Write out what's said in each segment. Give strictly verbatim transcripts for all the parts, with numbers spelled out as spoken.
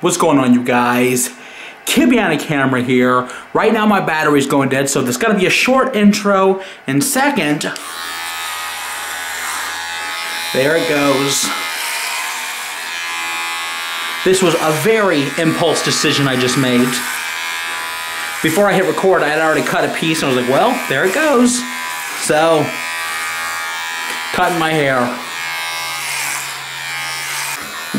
What's going on, you guys? Kid behind the camera here. Right now my battery's going dead, so there's gonna be a short intro. And second, there it goes. This was a very impulse decision I just made. Before I hit record, I had already cut a piece, and I was like, well, there it goes. So, cutting my hair.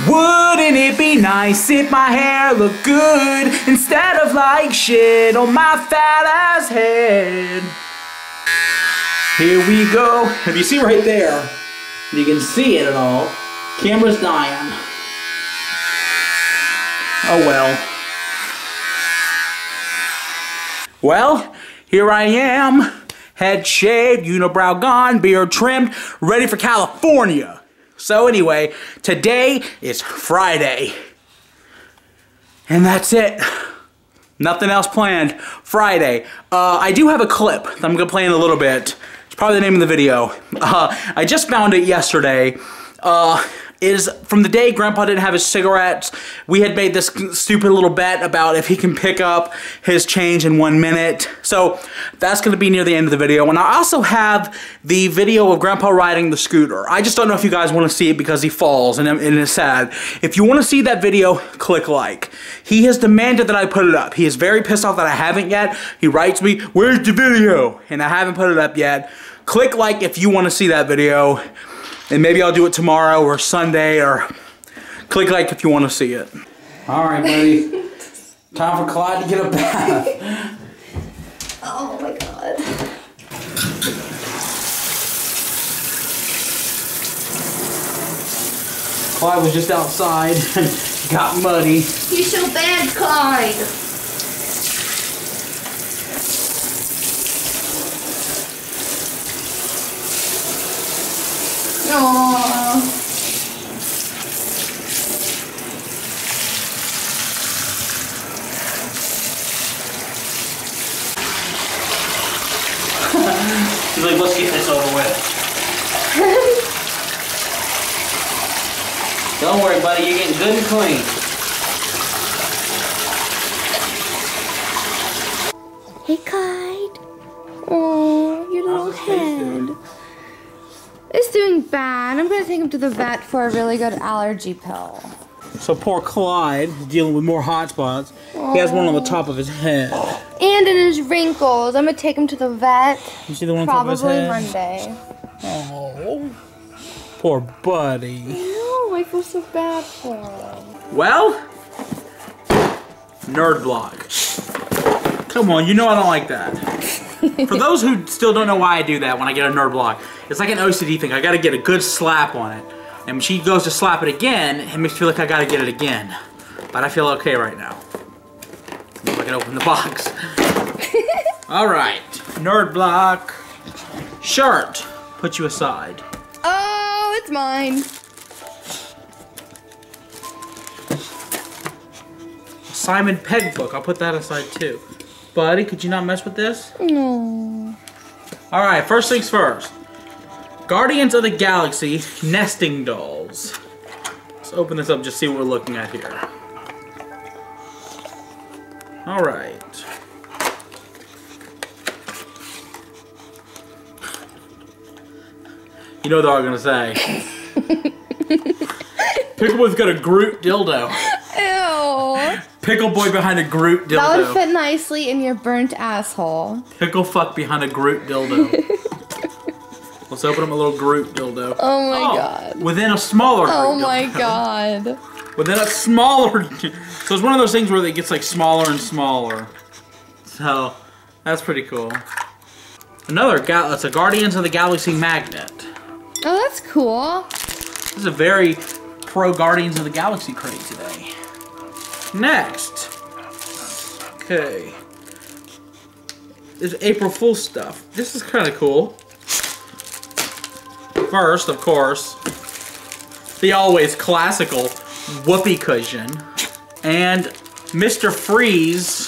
Wouldn't it be nice if my hair looked good instead of like shit on my fat ass head? Here we go. If you see right there, you can see it at all. Camera's dying. Oh well. Well, here I am. Head shaved, unibrow gone, beard trimmed, ready for California. So anyway, today is Friday, and that's it. Nothing else planned. Friday. Uh, I do have a clip that I'm going to play in a little bit. It's probably the name of the video. Uh, I just found it yesterday. Uh, it is from the day Grandpa didn't have his cigarettes. We had made this stupid little bet about if he can pick up his change in one minute. So that's going to be near the end of the video. And I also have the video of Grandpa riding the scooter. I just don't know if you guys want to see it because he falls and, and it's sad. If you want to see that video, click like. He has demanded that I put it up. He is very pissed off that I haven't yet. He writes me, "Where's the video?" And I haven't put it up yet. Click like if you want to see that video. And maybe I'll do it tomorrow or Sunday, or click like if you want to see it. All right, buddy. Time for Clyde to get a bath. Oh my God. Clyde was just outside and got muddy. You're so bad, Clyde. He's like, let's get this over with. Don't worry, buddy, you're getting good and clean. Hey, Clyde. Oh, your little head. It's doing bad. I'm going to take him to the vet for a really good allergy pill. So poor Clyde is dealing with more hot spots. Oh. He has one on the top of his head. And in his wrinkles. I'm going to take him to the vet. You see the one on top of his head? Probably Monday. Oh, poor buddy. I know. I feel so bad for him. Well, nerd block. Come on, you know I don't like that. For those who still don't know why I do that when I get a nerd block, it's like an O C D thing. I gotta get a good slap on it. And when she goes to slap it again, it makes me feel like I gotta get it again. But I feel okay right now. I can open the box. Alright, nerd block. Shirt. Put you aside. Oh, it's mine. A Simon Pegg book. I'll put that aside too. Buddy, could you not mess with this? No. Alright, first things first. Guardians of the Galaxy nesting dolls. Let's open this up, just see what we're looking at here. Alright. You know what they're going to say. Pickleboy's got a Groot dildo. Ew. Pickle boy behind a Groot dildo. That would fit nicely in your burnt asshole. Pickle fuck behind a Groot dildo. Let's open up a little Groot dildo. Oh my oh, God. Within a smaller Groot oh dildo. Oh my God. Within a smaller. So it's one of those things where it gets like smaller and smaller. So that's pretty cool. Another gal. It's a Guardians of the Galaxy magnet. Oh, that's cool. This is a very pro Guardians of the Galaxy crate today. Next, okay, is April Fool's stuff. This is kind of cool. First, of course, the always classical whoopee cushion and Mister Freeze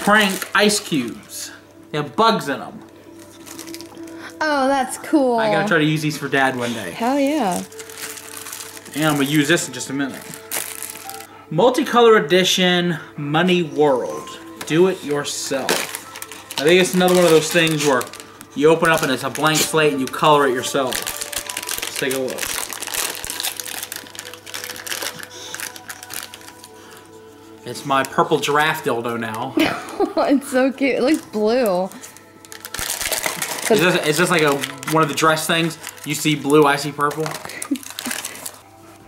prank ice cubes. They have bugs in them. Oh, that's cool. I gotta try to use these for Dad one day. Hell yeah. And I'm gonna use this in just a minute. Multicolor Edition Money World. Do it yourself. I think it's another one of those things where you open up and it's a blank slate and you color it yourself. Let's take a look. It's my purple giraffe dildo now. It's so cute. It looks blue. It's just, it's just like a one of the dress things. You see blue, I see purple.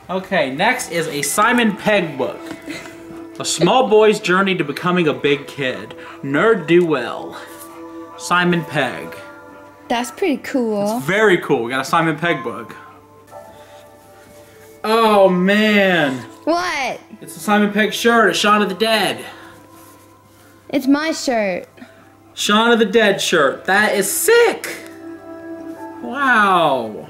Okay, next is a Simon Pegg book. A small boy's journey to becoming a big kid. Nerd do well. Simon Pegg. That's pretty cool. It's very cool. We got a Simon Pegg book. Oh man. What? It's a Simon Pegg shirt. It's Shaun of the Dead. It's my shirt. Shaun of the Dead shirt. That is sick. Wow.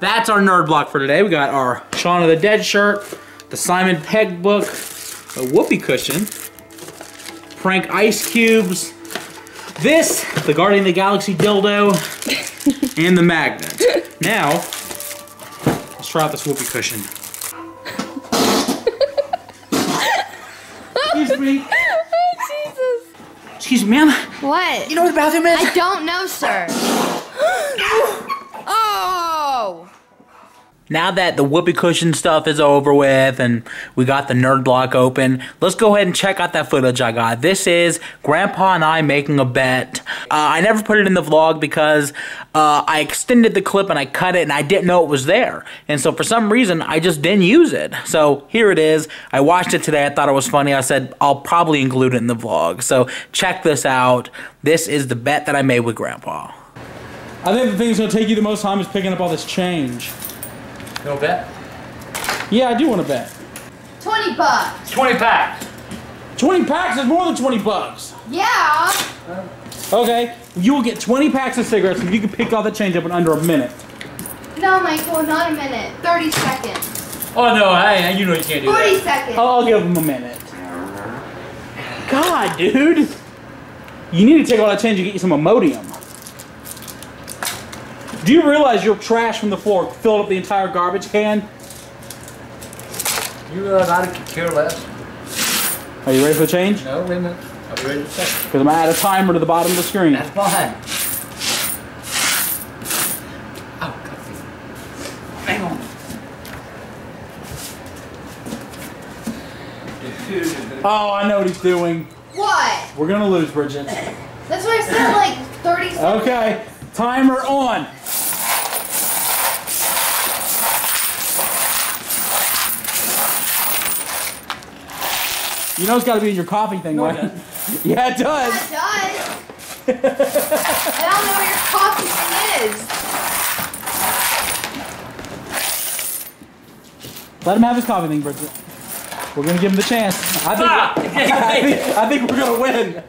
That's our nerd block for today. We got our Shaun of the Dead shirt, the Simon Pegg book, a whoopee cushion, prank ice cubes, this, the Guardian of the Galaxy dildo, and the magnet. Now, let's try out this whoopee cushion. Excuse me. Oh, Jesus. Excuse me, ma'am. What? You know where the bathroom is? I don't know, sir. Oh! Now that the whoopee cushion stuff is over with and we got the nerd block open, let's go ahead and check out that footage I got. This is Grandpa and I making a bet. Uh, I never put it in the vlog because uh, I extended the clip and I cut it and I didn't know it was there. And so for some reason, I just didn't use it. So here it is. I watched it today. I thought it was funny. I said, I'll probably include it in the vlog. So check this out. This is the bet that I made with Grandpa. I think the thing that's going to take you the most time is picking up all this change. You want to bet? Yeah, I do want to bet. twenty bucks. twenty packs. twenty packs is more than twenty bucks. Yeah. Okay, you will get twenty packs of cigarettes if you can pick all the change up in under a minute. No, Michael, not a minute. thirty seconds. Oh, no, I, you know you can't do forty that. forty seconds. I'll, I'll give him a minute. God, dude. You need to take all that change and get you some Imodium. Do you realize your trash from the floor filled up the entire garbage can? You realize I could care less. Are you ready for the change? No, wait a minute. I'll be ready in a second. Because I'm going to add a timer to the bottom of the screen. That's fine. Oh, God. Hang on. Oh, I know what he's doing. What? We're going to lose, Bridget. That's what I said, like thirty seconds. Okay. Timer on. You know it's got to be in your coffee thing, no, right? It yeah, it does. Yeah, it does. I don't know where your coffee thing is. Let him have his coffee thing, Bridget. We're going to give him the chance. I think, ah! I think, I think we're going to win.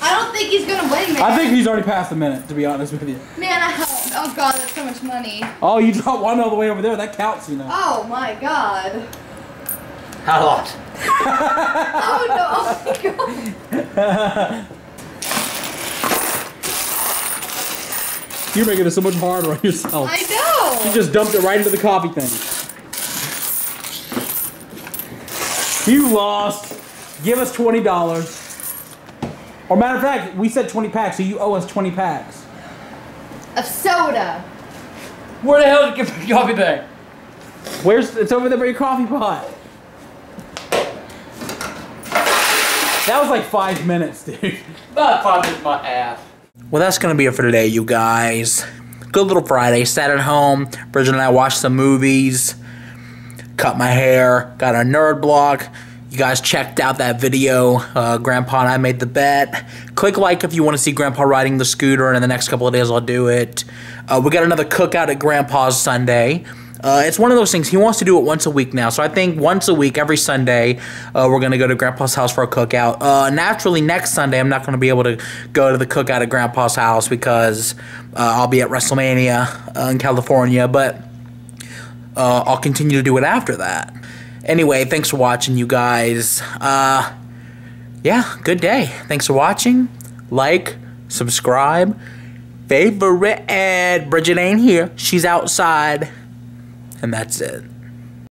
I don't think he's going to win, man. I think he's already passed the minute, to be honest with you. Man, I hope. Oh, God, that's so much money. Oh, you dropped one all the way over there. That counts, you know. Oh, my God. How hot? Oh, no. Oh, my God. You're making it so much harder on yourself. I know. You just dumped it right into the coffee thing. You lost. Give us twenty dollars. Or matter of fact, we said twenty packs, so you owe us twenty packs. Of soda. Where the hell did you get your coffee bag? Where's it's over there by your coffee pot? That was like five minutes, dude. Not five minutes, my ass. Well, that's gonna be it for today, you guys. Good little Friday. Sat at home. Bridget and I watched some movies. Cut my hair. Got our nerd block. You guys checked out that video. Uh, Grandpa and I made the bet. Click like if you want to see Grandpa riding the scooter, and in the next couple of days I'll do it. Uh, we got another cookout at Grandpa's Sunday. Uh, it's one of those things. He wants to do it once a week now, so I think once a week, every Sunday, uh, we're going to go to Grandpa's house for a cookout. Uh, naturally, next Sunday I'm not going to be able to go to the cookout at Grandpa's house because uh, I'll be at WrestleMania uh, in California, but uh, I'll continue to do it after that. Anyway, thanks for watching, you guys. Uh, yeah, good day. Thanks for watching. Like, subscribe, favorite. Bridget ain't here. She's outside. and that's it.